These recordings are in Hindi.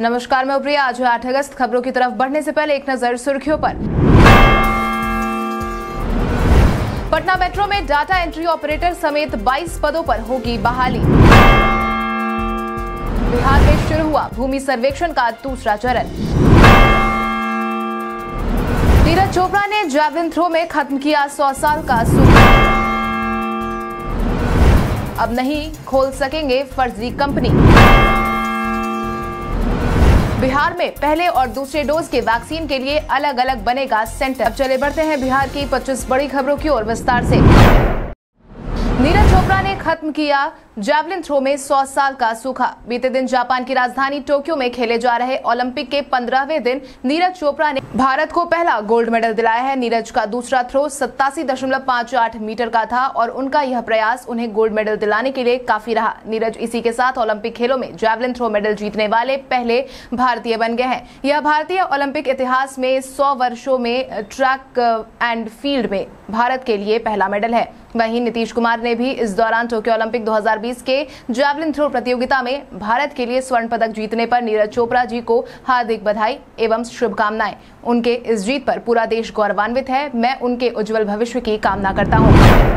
नमस्कार, मैं प्रिया। आज 8 अगस्त। खबरों की तरफ बढ़ने से पहले एक नजर सुर्खियों पर। पटना मेट्रो में डाटा एंट्री ऑपरेटर समेत 22 पदों पर होगी बहाली। बिहार में शुरू हुआ भूमि सर्वेक्षण का दूसरा चरण। नीरज चोपड़ा ने जैवलिन थ्रो में खत्म किया 100 साल का सूखा। अब नहीं खोल सकेंगे फर्जी कंपनी। बिहार में पहले और दूसरे डोज के वैक्सीन के लिए अलग अलग बनेगा सेंटर। अब चले बढ़ते हैं बिहार की 25 बड़ी खबरों की ओर विस्तार से। नीरज चोपड़ा ने खत्म किया जैवलिन थ्रो में 100 साल का सूखा। बीते दिन जापान की राजधानी टोक्यो में खेले जा रहे ओलंपिक के 15वें दिन नीरज चोपड़ा ने भारत को पहला गोल्ड मेडल दिलाया है। नीरज का दूसरा थ्रो 87.58 मीटर का था और उनका यह प्रयास उन्हें गोल्ड मेडल दिलाने के लिए काफी रहा। नीरज इसी के साथ ओलंपिक खेलों में जैवलिन थ्रो मेडल जीतने वाले पहले भारतीय बन गए हैं। यह भारतीय ओलंपिक इतिहास में 100 वर्षों में ट्रैक एंड फील्ड में भारत के लिए पहला मेडल है। वहीं नीतीश कुमार ने भी इस दौरान टोक्यो ओलंपिक 2020 के जैवलिन थ्रो प्रतियोगिता में भारत के लिए स्वर्ण पदक जीतने पर नीरज चोपड़ा जी को हार्दिक बधाई एवं शुभकामनाएं। उनके इस जीत पर पूरा देश गौरवान्वित है। मैं उनके उज्जवल भविष्य की कामना करता हूं।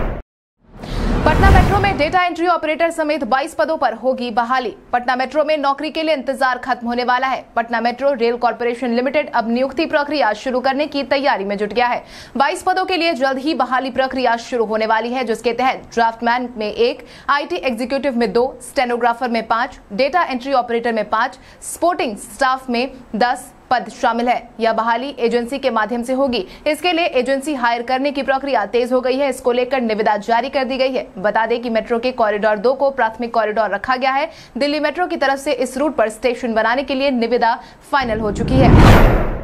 पटना मेट्रो में डेटा एंट्री ऑपरेटर समेत 22 पदों पर होगी बहाली। पटना मेट्रो में नौकरी के लिए इंतजार खत्म होने वाला है। Patna metro rail corporation limited अब नियुक्ति प्रक्रिया शुरू करने की तैयारी में जुट गया है। 22 पदों के लिए जल्द ही बहाली प्रक्रिया शुरू होने वाली है, जिसके तहत ड्राफ्टमैन में 1, IT एग्जीक्यूटिव में 2, स्टेनोग्राफर में 5, डेटा एंट्री ऑपरेटर में 5, सपोर्टिंग स्टाफ में 10 पद शामिल है। यह बहाली एजेंसी के माध्यम से होगी। इसके लिए एजेंसी हायर करने की प्रक्रिया तेज हो गई है। इसको लेकर निविदा जारी कर दी गई है। बता दें कि मेट्रो के कॉरिडोर 2 को प्राथमिक कॉरिडोर रखा गया है। दिल्ली मेट्रो की तरफ से इस रूट पर स्टेशन बनाने के लिए निविदा फाइनल हो चुकी है।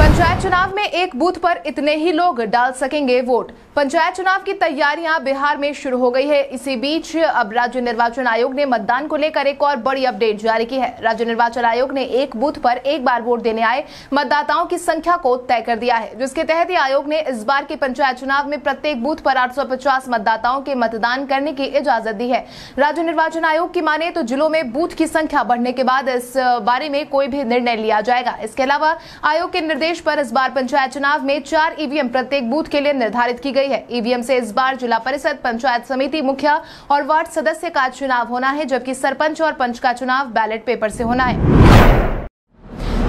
पंचायत चुनाव में एक बूथ पर इतने ही लोग डाल सकेंगे वोट। पंचायत चुनाव की तैयारियां बिहार में शुरू हो गई है। इसी बीच अब राज्य निर्वाचन आयोग ने मतदान को लेकर एक और बड़ी अपडेट जारी की है। राज्य निर्वाचन आयोग ने एक बूथ पर एक बार वोट देने आए मतदाताओं की संख्या को तय कर दिया है, जिसके तहत ही आयोग ने इस बार के पंचायत चुनाव में प्रत्येक बूथ पर 850 मतदाताओं के मतदान करने की इजाजत दी है। राज्य निर्वाचन आयोग की माने तो जिलों में बूथ की संख्या बढ़ने के बाद इस बारे में कोई भी निर्णय लिया जाएगा। इसके अलावा आयोग के निर्देश पर इस बार पंचायत चुनाव में 4 EVM प्रत्येक बूथ के लिए निर्धारित की गई है। EVM से इस बार जिला परिषद, पंचायत समिति, मुखिया और वार्ड सदस्य का चुनाव होना है, जबकि सरपंच और पंच का चुनाव बैलेट पेपर से होना है।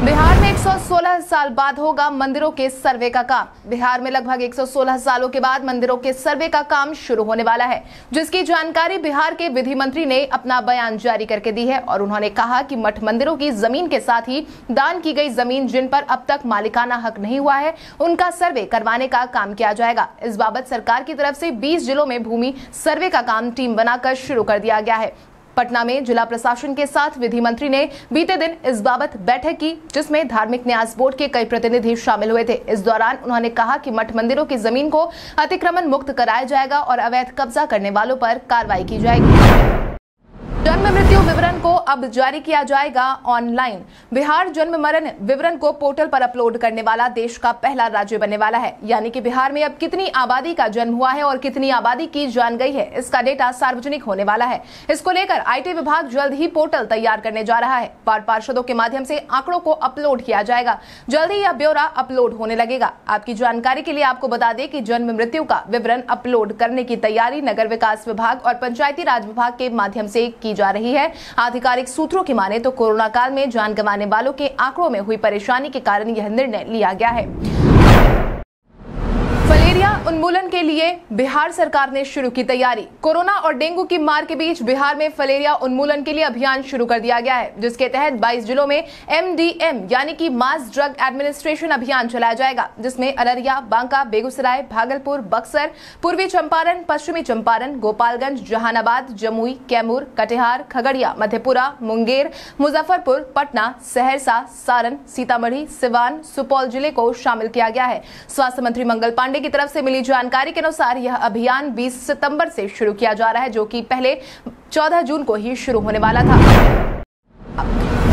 बिहार में 116 साल बाद होगा मंदिरों के सर्वे का काम। बिहार में लगभग 116 सालों के बाद मंदिरों के सर्वे का काम शुरू होने वाला है, जिसकी जानकारी बिहार के विधि मंत्री ने अपना बयान जारी करके दी है। और उन्होंने कहा कि मठ मंदिरों की जमीन के साथ ही दान की गई जमीन जिन पर अब तक मालिकाना हक नहीं हुआ है, उनका सर्वे करवाने का काम किया जाएगा। इस बाबत सरकार की तरफ से 20 जिलों में भूमि सर्वे का काम टीम बनाकर शुरू कर दिया गया है। पटना में जिला प्रशासन के साथ विधि मंत्री ने बीते दिन इस बाबत बैठक की, जिसमें धार्मिक न्यास बोर्ड के कई प्रतिनिधि शामिल हुए थे। इस दौरान उन्होंने कहा कि मठ मंदिरों की जमीन को अतिक्रमण मुक्त कराया जाएगा और अवैध कब्जा करने वालों पर कार्रवाई की जाएगी। जन्म मृत्यु विवरण को अब जारी किया जाएगा ऑनलाइन। बिहार जन्म मरण विवरण को पोर्टल पर अपलोड करने वाला देश का पहला राज्य बनने वाला है। यानी कि बिहार में अब कितनी आबादी का जन्म हुआ है और कितनी आबादी की जान गई है, इसका डेटा सार्वजनिक होने वाला है। इसको लेकर IT विभाग जल्द ही पोर्टल तैयार करने जा रहा है। पार्षदों के माध्यम से आंकड़ों को अपलोड किया जाएगा। जल्द ही यह ब्यौरा अपलोड होने लगेगा। आपकी जानकारी के लिए आपको बता दें कि जन्म मृत्यु का विवरण अपलोड करने की तैयारी नगर विकास विभाग और पंचायती राज विभाग के माध्यम से की जा रही है। आधिकारिक सूत्रों की माने तो कोरोना काल में जान गंवाने वालों के आंकड़ों में हुई परेशानी के कारण यह निर्णय लिया गया है। मलेरिया उन्मूलन के लिए बिहार सरकार ने शुरू की तैयारी। कोरोना और डेंगू की मार के बीच बिहार में फलेरिया उन्मूलन के लिए अभियान शुरू कर दिया गया है, जिसके तहत 22 जिलों में MDM यानी कि मास ड्रग एडमिनिस्ट्रेशन अभियान चलाया जाएगा, जिसमें अररिया, बांका, बेगूसराय, भागलपुर, बक्सर, पूर्वी चंपारण, पश्चिमी चंपारण, गोपालगंज, जहानाबाद, जमुई, कैमूर, कटिहार, खगड़िया, मधेपुरा, मुंगेर, मुजफ्फरपुर, पटना, सहरसा, सारण, सीतामढ़ी, सिवान, सुपौल जिले को शामिल किया गया है। स्वास्थ्य मंत्री मंगल पांडे की तरफ से मिली जानकारी के अनुसार यह अभियान 20 सितंबर से शुरू किया जा रहा है, जो कि पहले 14 जून को ही शुरू होने वाला था।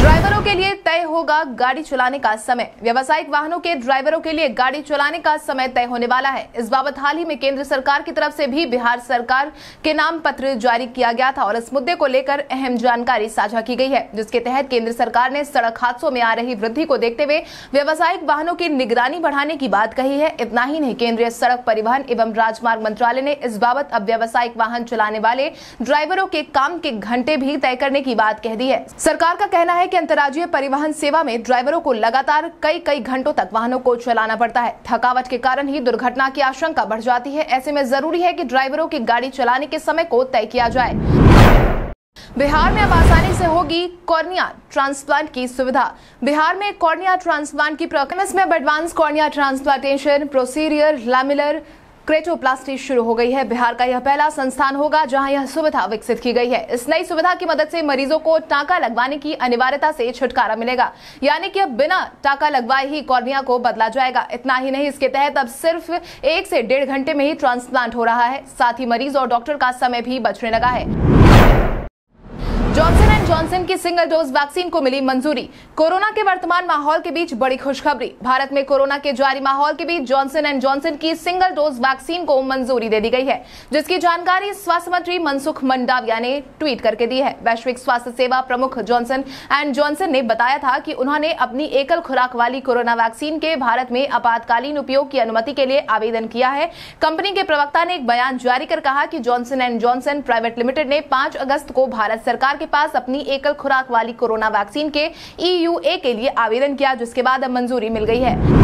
ड्राइवरों के लिए तय होगा गाड़ी चलाने का समय। व्यावसायिक वाहनों के ड्राइवरों के लिए गाड़ी चलाने का समय तय होने वाला है। इस बाबत हाल ही में केंद्र सरकार की तरफ से भी बिहार सरकार के नाम पत्र जारी किया गया था और इस मुद्दे को लेकर अहम जानकारी साझा की गई है, जिसके तहत केंद्र सरकार ने सड़क हादसों में आ रही वृद्धि को देखते हुए व्यावसायिक वाहनों की निगरानी बढ़ाने की बात कही है। इतना ही नहीं, केंद्रीय सड़क परिवहन एवं राजमार्ग मंत्रालय ने इस बाबत अब व्यावसायिक वाहन चलाने वाले ड्राइवरों के काम के घंटे भी तय करने की बात कह दी है। सरकार का कहना है कि अंतर्राज्यीय परिवहन सेवा में ड्राइवरों को लगातार कई घंटों तक वाहनों को चलाना पड़ता है। थकावट के कारण ही दुर्घटना की आशंका बढ़ जाती है। ऐसे में जरूरी है कि ड्राइवरों की गाड़ी चलाने के समय को तय किया जाए। बिहार में अब आसानी से होगी कॉर्निया ट्रांसप्लांट की सुविधा। बिहार में कॉर्निया ट्रांसप्लांट की प्रक्रिया में advance cornea transplantation posterior lamellar keratoplasty शुरू हो गई है। बिहार का यह पहला संस्थान होगा जहां यह सुविधा विकसित की गई है। इस नई सुविधा की मदद से मरीजों को टांका लगवाने की अनिवार्यता से छुटकारा मिलेगा, यानी कि अब बिना टांका लगवाए ही कॉर्निया को बदला जाएगा। इतना ही नहीं, इसके तहत अब सिर्फ 1 से 1.5 घंटे में ही ट्रांसप्लांट हो रहा है। साथ ही मरीज और डॉक्टर का समय भी बचने लगा है। जॉनसन एंड जॉनसन की सिंगल डोज वैक्सीन को मिली मंजूरी। कोरोना के वर्तमान माहौल के बीच बड़ी खुशखबरी। भारत में कोरोना के जारी माहौल के बीच जॉनसन एंड जॉनसन की सिंगल डोज वैक्सीन को मंजूरी दे दी गई है, जिसकी जानकारी स्वास्थ्य मंत्री मनसुख मंडाविया ने ट्वीट करके दी है। वैश्विक स्वास्थ्य सेवा प्रमुख जॉनसन एंड जॉनसन ने बताया था कि उन्होंने अपनी एकल खुराक वाली कोरोना वैक्सीन के भारत में आपातकालीन उपयोग की अनुमति के लिए आवेदन किया है। कंपनी के प्रवक्ता ने एक बयान जारी कर कहा कि Johnson and Johnson private limited ने 5 अगस्त को भारत सरकार के पास अपनी एकल खुराक वाली कोरोना वैक्सीन के EUA के लिए आवेदन किया, जिसके बाद अब मंजूरी मिल गई है।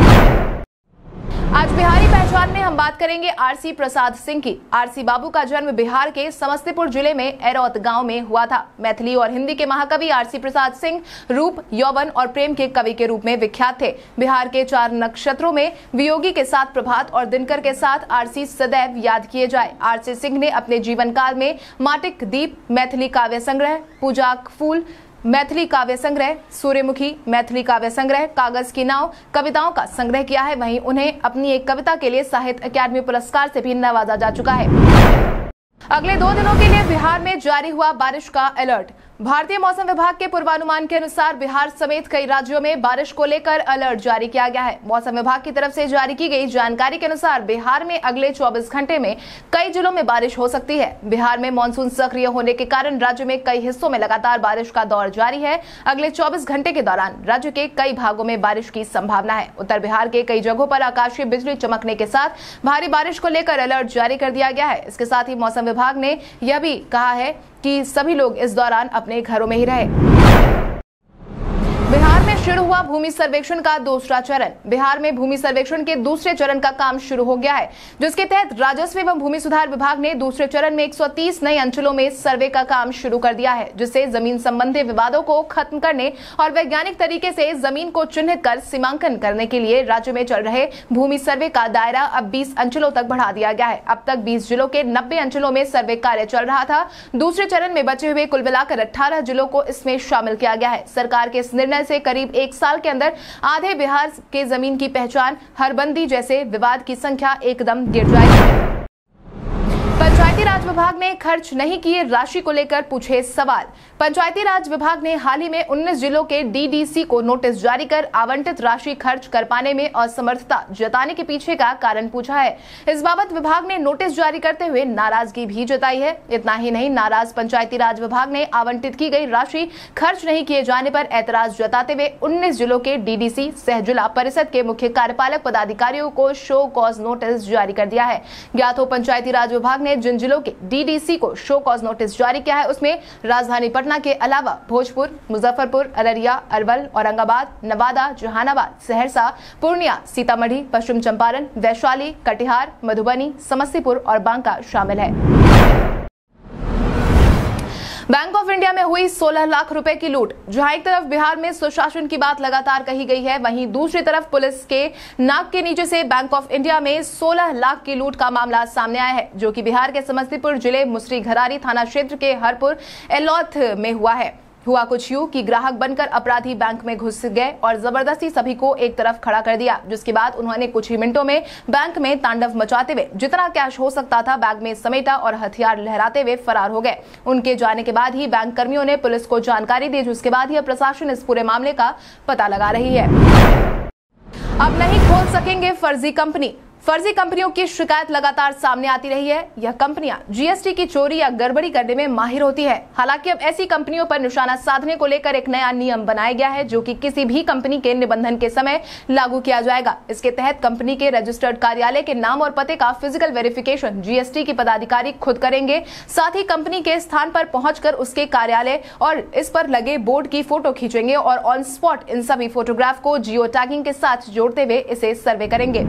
आज बिहारी पहचान में हम बात करेंगे आरसी प्रसाद सिंह की। आरसी बाबू का जन्म बिहार के समस्तीपुर जिले में एरौत गांव में हुआ था। मैथिली और हिंदी के महाकवि आरसी प्रसाद सिंह रूप, यौवन और प्रेम के कवि के रूप में विख्यात थे। बिहार के 4 नक्षत्रों में वियोगी के साथ प्रभात और दिनकर के साथ आरसी सदैव याद किए जाए। आरसी सिंह ने अपने जीवन काल में माटिक दीप, मैथिली काव्य संग्रह, पूजाक फूल, मैथिली काव्य संग्रह, सूर्यमुखी, मैथिली काव्य संग्रह, कागज की नाव, कविताओं का संग्रह किया है। वहीं उन्हें अपनी एक कविता के लिए साहित्य अकादमी पुरस्कार से भी नवाजा जा चुका है। अगले 2 दिनों के लिए बिहार में जारी हुआ बारिश का अलर्ट। भारतीय मौसम विभाग के पूर्वानुमान के अनुसार बिहार समेत कई राज्यों में बारिश को लेकर अलर्ट जारी किया गया है। मौसम विभाग की तरफ से जारी की गई जानकारी के अनुसार बिहार में अगले 24 घंटे में कई जिलों में बारिश हो सकती है। बिहार में मानसून सक्रिय होने के कारण राज्य में कई हिस्सों में लगातार बारिश का दौर जारी है। अगले 24 घंटे के दौरान राज्य के कई भागों में बारिश की संभावना है। उत्तर बिहार के कई जगहों पर आकाशीय बिजली चमकने के साथ भारी बारिश को लेकर अलर्ट जारी कर दिया गया है। इसके साथ ही मौसम विभाग ने यह भी कहा है कि सभी लोग इस दौरान अपने घरों में ही रहें। बिहार में शुरू हुआ भूमि सर्वेक्षण का दूसरा चरण। बिहार में भूमि सर्वेक्षण के दूसरे चरण का काम शुरू हो गया है, जिसके तहत राजस्व एवं भूमि सुधार विभाग ने दूसरे चरण में 130 नए अंचलों में सर्वे का काम शुरू कर दिया है, जिससे जमीन संबंधी विवादों को खत्म करने और वैज्ञानिक तरीके से जमीन को चिन्हित कर सीमांकन करने के लिए राज्य में चल रहे भूमि सर्वे का दायरा अब 20 अंचलों तक बढ़ा दिया गया है। अब तक 20 जिलों के 90 अंचलों में सर्वे कार्य चल रहा था। दूसरे चरण में बचे हुए कुल मिलाकर 18 जिलों को इसमें शामिल किया गया है। सरकार के इस निर्णय से करीब 1 साल के अंदर आधे बिहार के जमीन की पहचान, हरबंदी जैसे विवाद की संख्या एकदम गिर जाएगी। पंचायती राज विभाग ने खर्च नहीं किए राशि को लेकर पूछे सवाल। पंचायती राज विभाग ने हाल ही में 19 जिलों के DDC को नोटिस जारी कर आवंटित राशि खर्च कर पाने में असमर्थता जताने के पीछे का कारण पूछा है। इस बाबत विभाग ने नोटिस जारी करते हुए नाराजगी भी जताई है। इतना ही नहीं, नाराज पंचायती राज विभाग ने आवंटित की गई राशि खर्च नहीं किए जाने पर ऐतराज जताते हुए 19 जिलों के DDC सह जिला परिषद के मुख्य कार्यपालक पदाधिकारियों को शो कॉज नोटिस जारी कर दिया है। ज्ञात हो पंचायती राज विभाग ने जिन जिलों के DDC को शो कॉज नोटिस जारी किया है उसमें राजधानी पटना के अलावा भोजपुर, मुजफ्फरपुर, अररिया, अरवल, औरंगाबाद, नवादा, जहानाबाद, सहरसा, पूर्णिया, सीतामढ़ी, पश्चिम चंपारण, वैशाली, कटिहार, मधुबनी, समस्तीपुर और बांका शामिल है। बैंक ऑफ इंडिया में हुई 16 लाख रुपए की लूट। जहां एक तरफ बिहार में सुशासन की बात लगातार कही गई है, वहीं दूसरी तरफ पुलिस के नाक के नीचे से बैंक ऑफ इंडिया में 16 लाख की लूट का मामला सामने आया है, जो कि बिहार के समस्तीपुर जिले मुसरी घरारी थाना क्षेत्र के हरपुर एलौथ में हुआ है। हुआ कुछ यूं कि ग्राहक बनकर अपराधी बैंक में घुस गए और जबरदस्ती सभी को एक तरफ खड़ा कर दिया, जिसके बाद उन्होंने कुछ ही मिनटों में बैंक में तांडव मचाते हुए जितना कैश हो सकता था बैग में समेटा और हथियार लहराते हुए फरार हो गए। उनके जाने के बाद ही बैंक कर्मियों ने पुलिस को जानकारी दी, जिसके बाद ही प्रशासन इस पूरे मामले का पता लगा रही है। अब नहीं खोल सकेंगे फर्जी कंपनी। फर्जी कंपनियों की शिकायत लगातार सामने आती रही है। यह कंपनियां जीएसटी की चोरी या गड़बड़ी करने में माहिर होती है। हालांकि अब ऐसी कंपनियों पर निशाना साधने को लेकर एक नया नियम बनाया गया है, जो कि किसी भी कंपनी के निबंधन के समय लागू किया जाएगा। इसके तहत कंपनी के रजिस्टर्ड कार्यालय के नाम और पते का फिजिकल वेरिफिकेशन जीएसटी के पदाधिकारी खुद करेंगे। साथ ही कंपनी के स्थान पर पहुंचकर उसके कार्यालय और इस पर लगे बोर्ड की फोटो खींचेंगे और ऑन स्पॉट इन सभी फोटोग्राफ को जियो टैगिंग के साथ जोड़ते हुए इसे सर्वे करेंगे।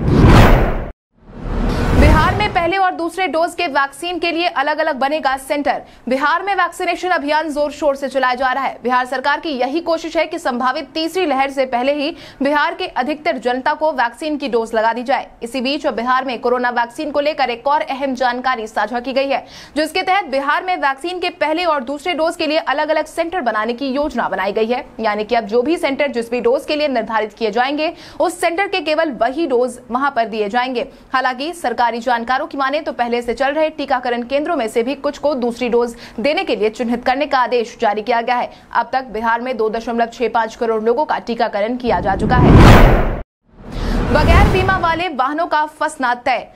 बिहार में पहले और दूसरे डोज के वैक्सीन के लिए अलग अलग बनेगा सेंटर। बिहार में वैक्सीनेशन अभियान जोर शोर से चलाया जा रहा है। बिहार सरकार की यही कोशिश है कि संभावित तीसरी लहर से पहले ही बिहार के अधिकतर जनता को वैक्सीन की डोज लगा दी जाए। इसी बीच बिहार में कोरोना वैक्सीन को लेकर एक और अहम जानकारी साझा की गई है, जिसके तहत बिहार में वैक्सीन के पहले और दूसरे डोज के लिए अलग अलग सेंटर बनाने की योजना बनाई गई है। यानी कि अब जो भी सेंटर जिस भी डोज के लिए निर्धारित किए जाएंगे, उस सेंटर के केवल वही डोज वहां पर दिए जाएंगे। हालांकि सरकारी जानकारों की माने तो पहले से चल रहे टीकाकरण केंद्रों में से भी कुछ को दूसरी डोज देने के लिए चिन्हित करने का आदेश जारी किया गया है। अब तक बिहार में 2.65 करोड़ लोगों का टीकाकरण किया जा चुका है। बगैर बीमा वाले वाहनों का फंसना तय।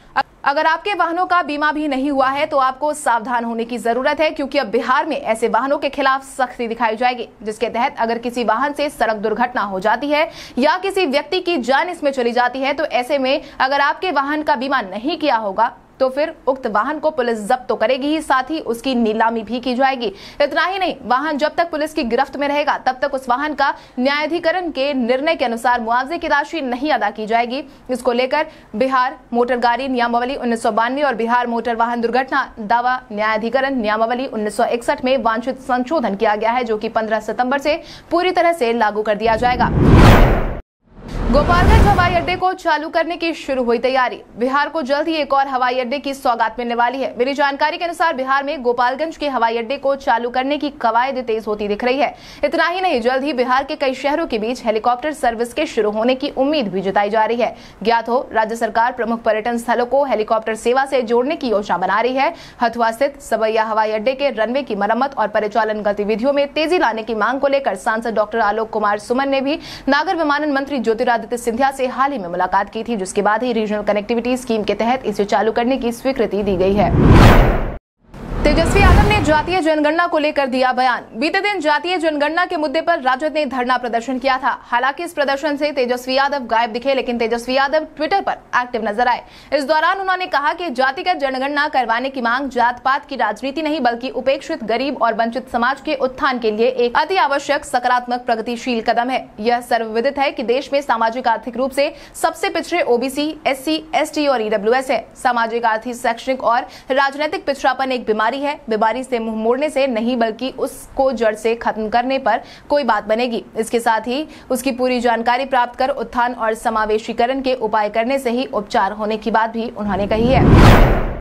अगर आपके वाहनों का बीमा भी नहीं हुआ है तो आपको सावधान होने की जरूरत है, क्योंकि अब बिहार में ऐसे वाहनों के खिलाफ सख्ती दिखाई जाएगी, जिसके तहत अगर किसी वाहन से सड़क दुर्घटना हो जाती है या किसी व्यक्ति की जान इसमें चली जाती है, तो ऐसे में अगर आपके वाहन का बीमा नहीं किया होगा तो फिर उक्त वाहन को पुलिस जब्त तो करेगी ही, साथ ही उसकी नीलामी भी की जाएगी। इतना ही नहीं, वाहन जब तक पुलिस की गिरफ्त में रहेगा तब तक उस वाहन का न्यायाधिकरण के निर्णय के अनुसार मुआवजे की राशि नहीं अदा की जाएगी। इसको लेकर बिहार मोटर गाड़ी नियमावली 1992 और बिहार मोटर वाहन दुर्घटना दावा न्यायाधिकरण नियमावली 1961 में वांछित संशोधन किया गया है, जो कि 15 सितम्बर से पूरी तरह से लागू कर दिया जाएगा। गोपालगंज हवाई अड्डे को चालू करने की शुरू हुई तैयारी। बिहार को जल्द ही एक और हवाई अड्डे की सौगात मिलने वाली है। मेरी जानकारी के अनुसार बिहार में गोपालगंज के हवाई अड्डे को चालू करने की कवायद तेज होती दिख रही है। इतना ही नहीं, जल्द ही बिहार के कई शहरों के बीच हेलीकॉप्टर सर्विस के शुरू होने की उम्मीद भी जताई जा रही है। ज्ञात हो, राज्य सरकार प्रमुख पर्यटन स्थलों को हेलीकॉप्टर सेवा से जोड़ने की योजना बना रही है। हथुआ स्थित सबैया हवाई अड्डे के रनवे की मरम्मत और परिचालन गतिविधियों में तेजी लाने की मांग को लेकर सांसद डॉक्टर आलोक कुमार सुमन ने भी नागर विमानन मंत्री ज्योतिरादित्य सिंधिया से हाल ही में मुलाकात की थी, जिसके बाद ही रीजनल कनेक्टिविटी स्कीम के तहत इसे चालू करने की स्वीकृति दी गई है। तेजस्वी यादव ने जातीय जनगणना को लेकर दिया बयान। बीते दिन जातीय जनगणना के मुद्दे पर राजद ने धरना प्रदर्शन किया था। हालांकि इस प्रदर्शन से तेजस्वी यादव गायब दिखे, लेकिन तेजस्वी यादव ट्विटर पर एक्टिव नजर आए। इस दौरान उन्होंने कहा कि जातिगत जनगणना करवाने की मांग जात पात की राजनीति नहीं, बल्कि उपेक्षित गरीब और वंचित समाज के उत्थान के लिए एक अति आवश्यक सकारात्मक प्रगतिशील कदम है। यह सर्वविदित है कि देश में सामाजिक आर्थिक रूप से सबसे पिछड़े ओबीसी, एससी, एसटी और ईडब्ल्यूएस है। सामाजिक, आर्थिक, शैक्षणिक और राजनीतिक पिछड़ापन एक बीमारी है। बीमारी से मुंह मोड़ने से नहीं, बल्कि उसको जड़ से खत्म करने पर कोई बात बनेगी। इसके साथ ही उसकी पूरी जानकारी प्राप्त कर उत्थान और समावेशीकरण के उपाय करने से ही उपचार होने की बात भी उन्होंने कही है।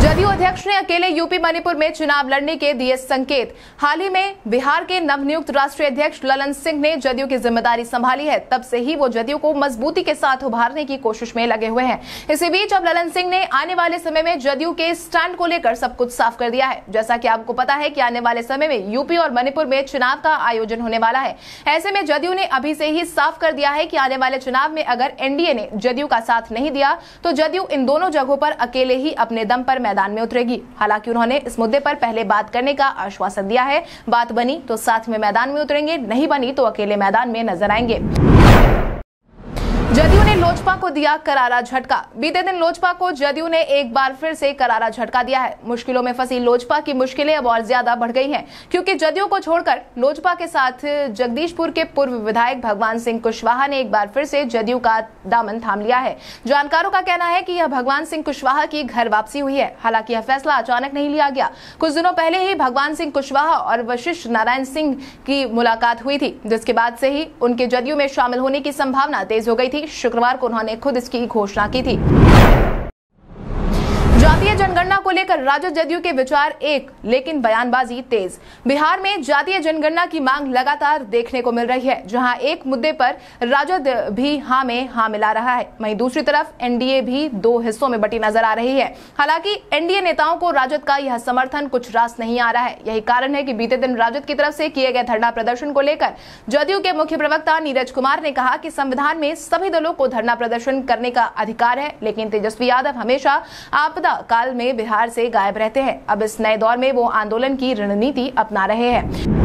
जदयू अध्यक्ष ने अकेले यूपी मणिपुर में चुनाव लड़ने के दिए संकेत। हाल ही में बिहार के नवनियुक्त राष्ट्रीय अध्यक्ष ललन सिंह ने जदयू की जिम्मेदारी संभाली है। तब से ही वो जदयू को मजबूती के साथ उभारने की कोशिश में लगे हुए हैं। इसी बीच अब ललन सिंह ने आने वाले समय में जदयू के स्टैंड को लेकर सब कुछ साफ कर दिया है। जैसा कि आपको पता है कि आने वाले समय में यूपी और मणिपुर में चुनाव का आयोजन होने वाला है। ऐसे में जदयू ने अभी से ही साफ कर दिया है कि आने वाले चुनाव में अगर एनडीए ने जदयू का साथ नहीं दिया तो जदयू इन दोनों जगहों पर अकेले ही अपने दम पर मैदान में उतरेगी। हालांकि उन्होंने इस मुद्दे पर पहले बात करने का आश्वासन दिया है। बात बनी तो साथ में मैदान में उतरेंगे, नहीं बनी तो अकेले मैदान में नजर आएंगे। जदयू ने लोजपा को दिया करारा झटका। बीते दिन लोजपा को जदयू ने एक बार फिर से करारा झटका दिया है। मुश्किलों में फंसी लोजपा की मुश्किलें अब और ज्यादा बढ़ गई हैं, क्योंकि जदयू को छोड़कर लोजपा के साथ जगदीशपुर के पूर्व विधायक भगवान सिंह कुशवाहा ने एक बार फिर से जदयू का दामन थाम लिया है। जानकारों का कहना है कि यह भगवान सिंह कुशवाहा की घर वापसी हुई है। हालांकि यह फैसला अचानक नहीं लिया गया। कुछ दिनों पहले ही भगवान सिंह कुशवाहा और वशिष्ठ नारायण सिंह की मुलाकात हुई थी, जिसके बाद से ही उनके जदयू में शामिल होने की संभावना तेज हो गई थी। शुक्रवार को उन्होंने खुद इसकी घोषणा की थी। जातीय जनगणना को लेकर राजद जदयू के विचार एक, लेकिन बयानबाजी तेज। बिहार में जातीय जनगणना की मांग लगातार देखने को मिल रही है, जहां एक मुद्दे पर राजद भी हां में हां मिला रहा है, वहीं दूसरी तरफ एनडीए भी दो हिस्सों में बटी नजर आ रही है। हालांकि एनडीए नेताओं को राजद का यह समर्थन कुछ रास नहीं आ रहा है। यही कारण है कि बीते दिन राजद की तरफ से किए गए धरना प्रदर्शन को लेकर जदयू के मुख्य प्रवक्ता नीरज कुमार ने कहा कि संविधान में सभी दलों को धरना प्रदर्शन करने का अधिकार है, लेकिन तेजस्वी यादव हमेशा आपदा काल में बिहार से गायब रहते हैं। अब इस नए दौर में वो आंदोलन की रणनीति अपना रहे हैं।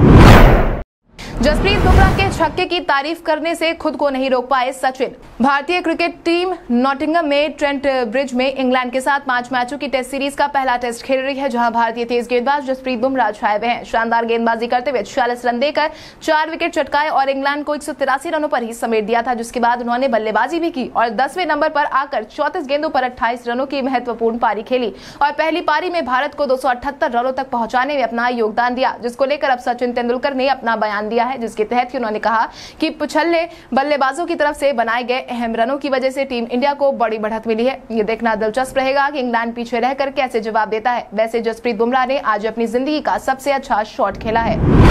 जसप्रीत बुमराह के छक्के की तारीफ करने से खुद को नहीं रोक पाए सचिन। भारतीय क्रिकेट टीम नॉटिंघम में ट्रेंट ब्रिज में इंग्लैंड के साथ 5 मैचों की टेस्ट सीरीज का पहला टेस्ट खेल रही है, जहां भारतीय तेज गेंदबाज जसप्रीत बुमराह छाए हुए हैं। शानदार गेंदबाजी करते हुए 46 रन देकर 4 विकेट चटकाए और इंग्लैंड को 183 रनों पर ही समेट दिया था, जिसके बाद उन्होंने बल्लेबाजी भी की और 10वें नंबर पर आकर 34 गेंदों पर 28 रनों की महत्वपूर्ण पारी खेली और पहली पारी में भारत को 278 रनों तक पहुंचाने में अपना योगदान दिया, जिसको लेकर अब सचिन तेंदुलकर ने अपना बयान दिया, जिसके तहत उन्होंने कहा कि पिछले बल्लेबाजों की तरफ से बनाए गए अहम रनों की वजह से टीम इंडिया को बड़ी बढ़त मिली है। ये देखना दिलचस्प रहेगा कि इंग्लैंड पीछे रहकर कैसे जवाब देता है। वैसे जसप्रीत बुमराह ने आज अपनी जिंदगी का सबसे अच्छा शॉट खेला है।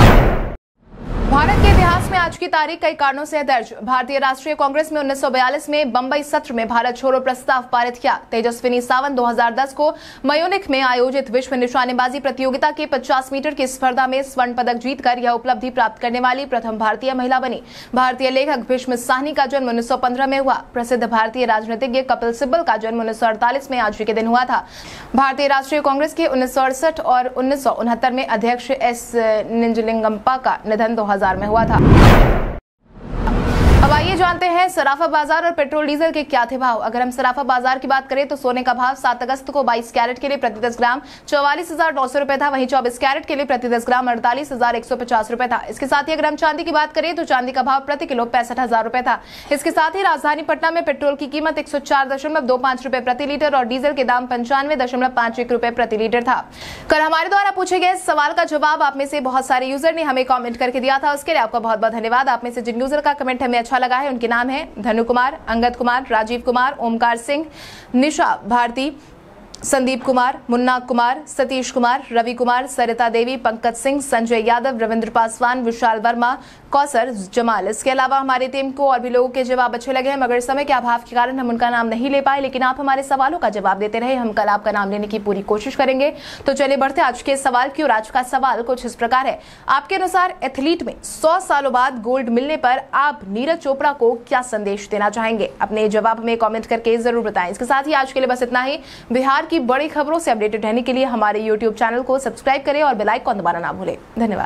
भारत के इतिहास में आज की तारीख कई कारणों से दर्ज। भारतीय राष्ट्रीय कांग्रेस में 1942 में बंबई सत्र में भारत छोड़ो प्रस्ताव पारित किया। तेजस्विनी सावन 2010 को म्यूनिख में आयोजित विश्व निशानेबाजी प्रतियोगिता के 50 मीटर की स्पर्धा में स्वर्ण पदक जीतकर यह उपलब्धि प्राप्त करने वाली प्रथम भारतीय महिला बनी। भारतीय लेखक भीष्म साहनी का जन्म 1915 में हुआ। प्रसिद्ध भारतीय राजनीतिज्ञ कपिल सिब्बल का जन्म 1948 में आज के दिन हुआ था। भारतीय राष्ट्रीय कांग्रेस के 1968 और 1969 में अध्यक्ष एस निंजलिंगम्पा का निधन 2000 में हुआ था। अब आइए जानते हैं सराफा बाजार और पेट्रोल डीजल के क्या थे भाव। अगर हम सराफा बाजार की बात करें तो सोने का भाव 7 अगस्त को 22 कैरेट के लिए प्रति 10 ग्राम 44,900 रुपए था, वहीं 24 कैरेट के लिए प्रति 10 ग्राम 48,150 रुपए था। इसके साथ ही अगर हम चांदी की बात करें तो चांदी का भाव प्रति किलो 65,000 रुपए था। इसके साथ ही राजधानी पटना में पेट्रोल की कीमत 104.25 रुपए प्रति लीटर और डीजल के दाम 95.51 रुपए प्रति लीटर था। कल हमारे द्वारा पूछे गए सवाल का जवाब आप में से बहुत सारे यूजर ने हमें कॉमेंट करके दिया था, उसके लिए आपका बहुत बहुत धन्यवाद। आप में से जिन यूजर का कमेंट हमें अच्छा लगा है उनके नाम है धनु कुमार, अंगद कुमार, राजीव कुमार, ओमकार सिंह, निशा भारती, संदीप कुमार, मुन्ना कुमार, सतीश कुमार, रवि कुमार, सरिता देवी, पंकज सिंह, संजय यादव, रविंद्र पासवान, विशाल वर्मा, कौसर जमाल। इसके अलावा हमारी टीम को और भी लोगों के जवाब अच्छे लगे हैं, मगर समय के अभाव के कारण हम उनका नाम नहीं ले पाए, लेकिन आप हमारे सवालों का जवाब देते रहे। हम कल आपका नाम लेने की पूरी कोशिश करेंगे। तो चलिए बढ़ते आज के सवाल की ओर। आज का सवाल कुछ इस प्रकार है, आपके अनुसार एथलीट में 100 सालों बाद गोल्ड मिलने पर आप नीरज चोपड़ा को क्या संदेश देना चाहेंगे? अपने जवाब में कॉमेंट करके जरूर बताएं। इसके साथ ही आज के लिए बस इतना ही। बिहार की बड़ी खबरों से अपडेटेड रहने के लिए हमारे YouTube चैनल को सब्सक्राइब करें और बेल आइकन दबाना ना भूलें। धन्यवाद।